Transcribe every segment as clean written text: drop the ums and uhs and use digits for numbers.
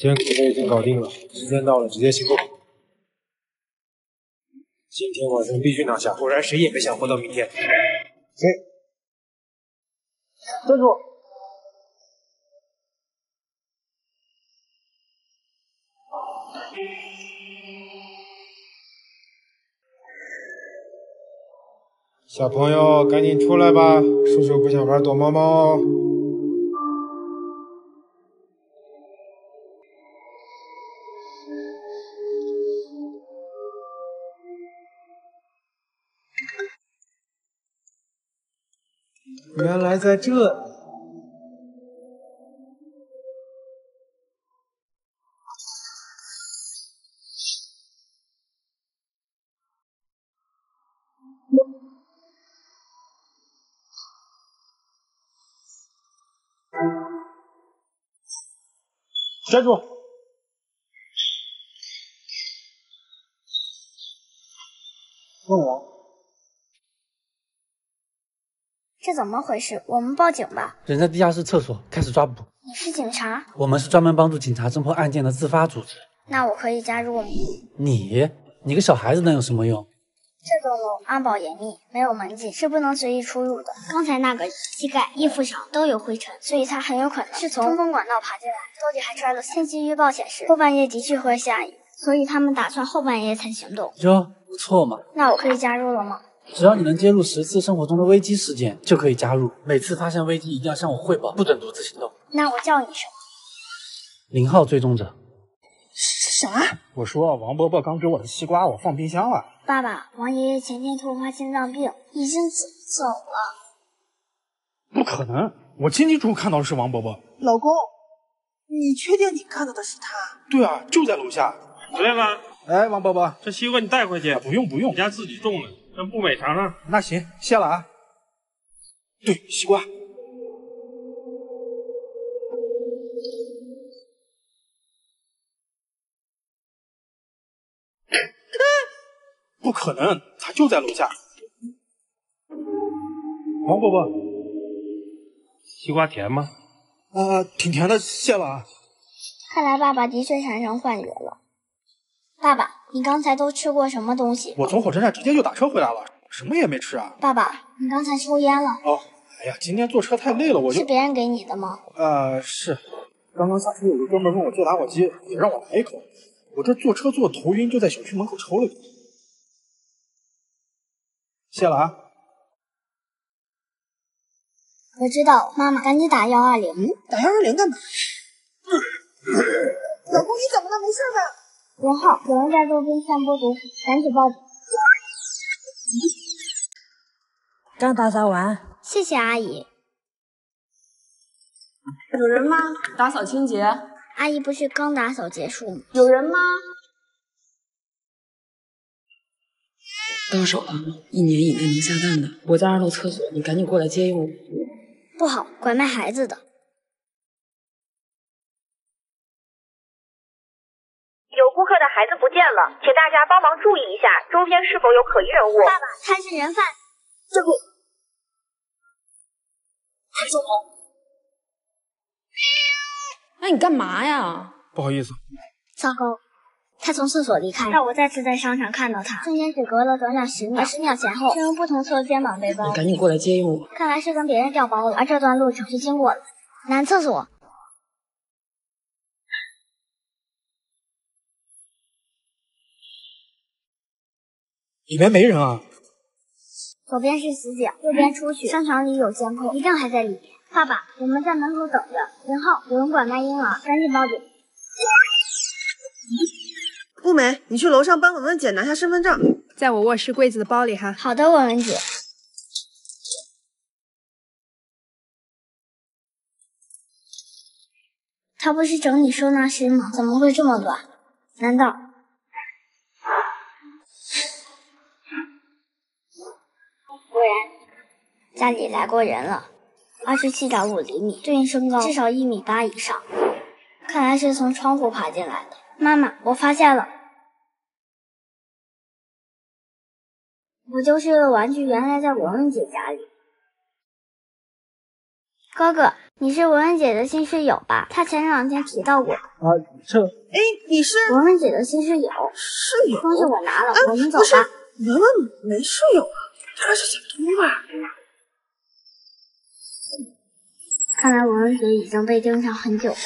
艰苦我已经搞定了，时间到了直接行动。今天晚上必须拿下，不然谁也别想活到明天。谁？站住！小朋友，赶紧出来吧，叔叔不想玩躲猫猫哦。 原来在这里，站住！问我。 这怎么回事？我们报警吧！人在地下室厕所开始抓捕。你是警察？我们是专门帮助警察侦破案件的自发组织。那我可以加入吗？你个小孩子能有什么用？这栋楼安保严密，没有门禁，是不能随意出入的。刚才那个膝盖、衣服上都有灰尘，所以他很有可能是从通风管道爬进来。桌底还摔了。天气预报显示后半夜的确会下雨，所以他们打算后半夜才行动。哟，不错嘛！那我可以加入了吗？ 只要你能揭露10次生活中的危机事件，就可以加入。每次发现危机，一定要向我汇报，不准独自行动。那我叫你什么？0号追踪者。啥？我说王伯伯刚给我的西瓜，我放冰箱了。爸爸，王爷爷前天突发心脏病，已经走了。不可能，我清清楚楚看到的是王伯伯。老公，你确定你看到的是他？对啊，就在楼下。回来了。哎，王伯伯，这西瓜你带回去。不用不用，人家自己种的。 那不美尝尝？那行，谢了啊。对，西瓜。不可能，他就在楼下。王伯伯，西瓜甜吗？挺甜的，谢了啊。看来爸爸的确产生幻觉了。爸爸。 你刚才都吃过什么东西？我从火车站直接就打车回来了，什么也没吃啊。爸爸，你刚才抽烟了？哦，哎呀，今天坐车太累了，我就是别人给你的吗？是。刚刚下车有个哥们问我借打火机，也让我来一口。我这坐车坐头晕，就在小区门口抽了一口。谢了啊。我知道，妈妈，赶紧打120。打120干嘛？老公，你怎么了？没事吧？ 0号，有人在周边散播毒品，赶紧报警！张打扫完，谢谢阿姨。有人吗？打扫清洁。阿姨不是刚打扫结束吗？有人吗？到手了，1年以内能下蛋的。我在2楼厕所，你赶紧过来接应我。不好，拐卖孩子的。 有顾客的孩子不见了，请大家帮忙注意一下周边是否有可疑人物。爸爸，他是人贩。这不，快收工！哎，你干嘛呀？不好意思。糟糕，他从厕所离开，让我再次在商场看到他，瞬间只隔了短短10秒，而10秒前后，是用不同侧肩膀背包。你赶紧过来接应我。看来是跟别人调包了，而这段路程是经过了男厕所。 里面没人啊，左边是死角，右边出去。商场里有监控，一定还在里面。爸爸，我们在门口等着。0号，有人拐卖婴儿，赶紧报警。步美，你去楼上帮我们姐拿下身份证，在我卧室柜子的包里哈。好的，我们姐。他不是整理收纳师吗？怎么会这么短？难道？ 果然，家里来过人了。27.5厘米，对应身高至少1.8米以上。看来是从窗户爬进来的。妈妈，我发现了，我丢失的玩具原来在文文姐家里。哥哥，你是文文姐的新室友吧？她前两天提到过。啊，这，哎，你是文文姐的新室友？室友？东西我拿了，我们走吧。不是，文文没室友啊，她是小偷吧？看来文文姐已经被盯上很久了。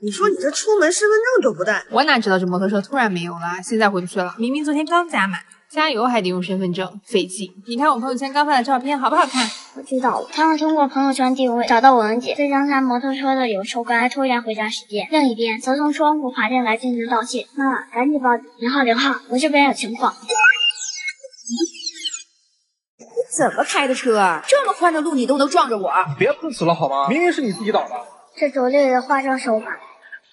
你说你这出门身份证都不带，我哪知道这摩托车突然没有了，现在回不去了。明明昨天刚加满。 加油还得用身份证，费劲。你看我朋友圈刚发的照片，好不好看？我知道了，他们通过朋友圈定位找到我文姐，对张三摩托车的有抽干，还拖延回家时间。另一边，则从窗户爬进来进行盗窃。妈妈，赶紧报0号0号，我这边有情况。你怎么开的车啊？这么宽的路你都能撞着我？别碰瓷了好吗？明明是你自己倒的。这拙劣的化妆手法。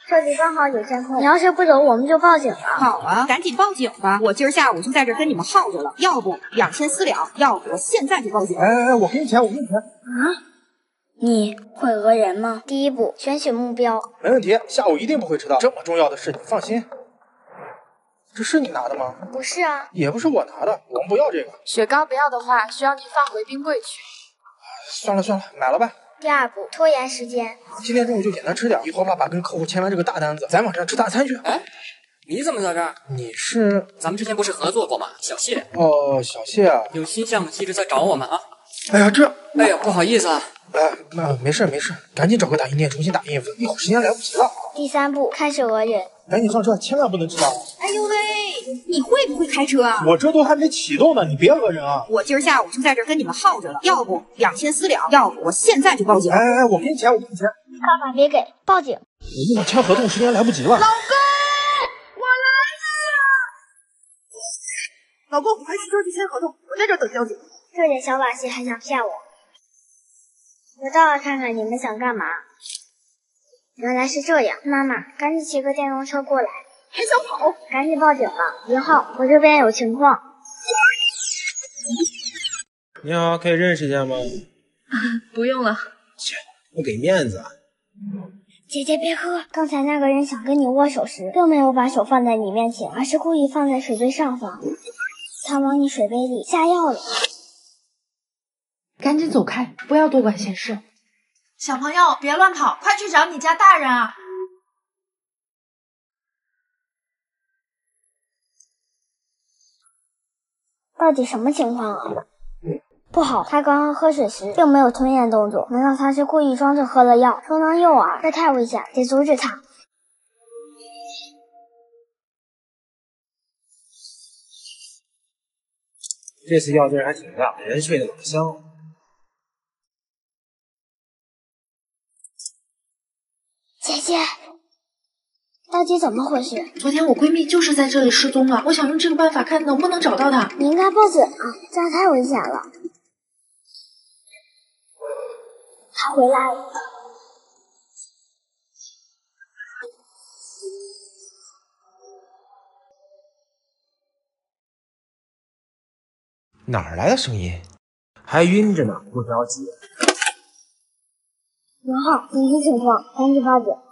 这里刚好有监控，你要是不走，我们就报警了。好啊，赶紧报警吧！我今儿下午就在这跟你们耗着了，要不2400，要不我现在就报警。哎哎哎，我给你钱，我给你钱啊！你会讹人吗？第一步，选取目标。没问题，下午一定不会迟到。这么重要的事，你放心。这是你拿的吗？不是啊，也不是我拿的，我们不要这个。雪糕不要的话，需要你放回冰柜去。算了算了，买了吧。 第二步，拖延时间。今天中午就简单吃点，以后爸爸跟客户签完这个大单子，咱晚上吃大餐去。哎，你怎么在这儿？你是？咱们之前不是合作过吗？小谢。哦，小谢啊。有新项目一直在找我们啊。哎呀，这……哎呀，不好意思啊。哎，那没事没事，赶紧找个打印店重新打印一份，一会儿时间来不及了。第三步，开始讹人。赶紧上车，千万不能迟到。哎呦喂！ 你会不会开车啊？我这都还没启动呢，你别讹人啊！我今儿下午就在这跟你们耗着了，要不2400，要不我现在就报警。哎哎哎，我给你钱，我给你钱。爸爸别给，报警！我签合同时间来不及了。老公，我来了！老公，你快去车去签合同，我在这等交警。这点小把戏还想骗我？我倒要看看你们想干嘛。原来是这样，妈妈，赶紧骑个电动车过来。 还想跑？赶紧报警吧！0号，我这边有情况。你好，可以认识一下吗？不用了。切，不给面子啊！姐姐别喝。刚才那个人想跟你握手时，并没有把手放在你面前，而是故意放在水杯上方。他往你水杯里下药了。赶紧走开，不要多管闲事。小朋友，别乱跑，快去找你家大人啊！ 到底什么情况啊？不好，他刚刚喝水时并没有吞咽动作，难道他是故意装着喝了药，充当诱饵？这太危险，得阻止他。这次药劲还挺大，人睡得老香。姐姐。 到底怎么回事？昨天我闺蜜就是在这里失踪了，我想用这个办法看能不能找到她。你应该报警啊，这样太危险了。她回来了。哪儿来的声音？还晕着呢，不着急。0号，紧急情况，赶紧报警。